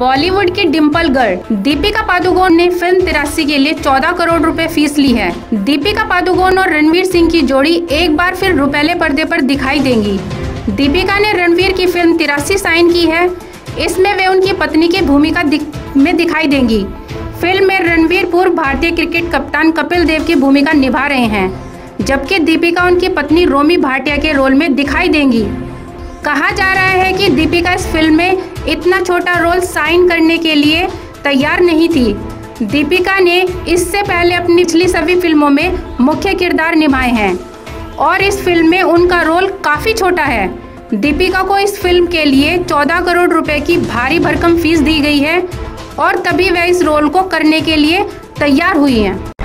बॉलीवुड की डिम्पल गर्ल दीपिका पादुकोण ने फिल्म 83 के लिए 14 करोड़ रुपए फीस ली है। दीपिका पादुकोण और रणवीर सिंह की जोड़ी एक बार फिर रुपैले पर्दे पर दिखाई देंगी। दीपिका ने रणवीर की फिल्म 83 साइन की है, इसमें वे उनकी पत्नी की भूमिका में दिखाई देंगी। फिल्म में रणवीर पूर्व भारतीय क्रिकेट कप्तान कपिल देव की भूमिका निभा रहे हैं, जबकि दीपिका उनकी पत्नी रोमी भाटिया के रोल में दिखाई देंगी। कहा जा रहा है कि दीपिका इस फिल्म में इतना छोटा रोल साइन करने के लिए तैयार नहीं थी। दीपिका ने इससे पहले अपनी पिछली सभी फिल्मों में मुख्य किरदार निभाए हैं और इस फिल्म में उनका रोल काफ़ी छोटा है। दीपिका को इस फिल्म के लिए 14 करोड़ रुपए की भारी भरकम फीस दी गई है और तभी वह इस रोल को करने के लिए तैयार हुई हैं।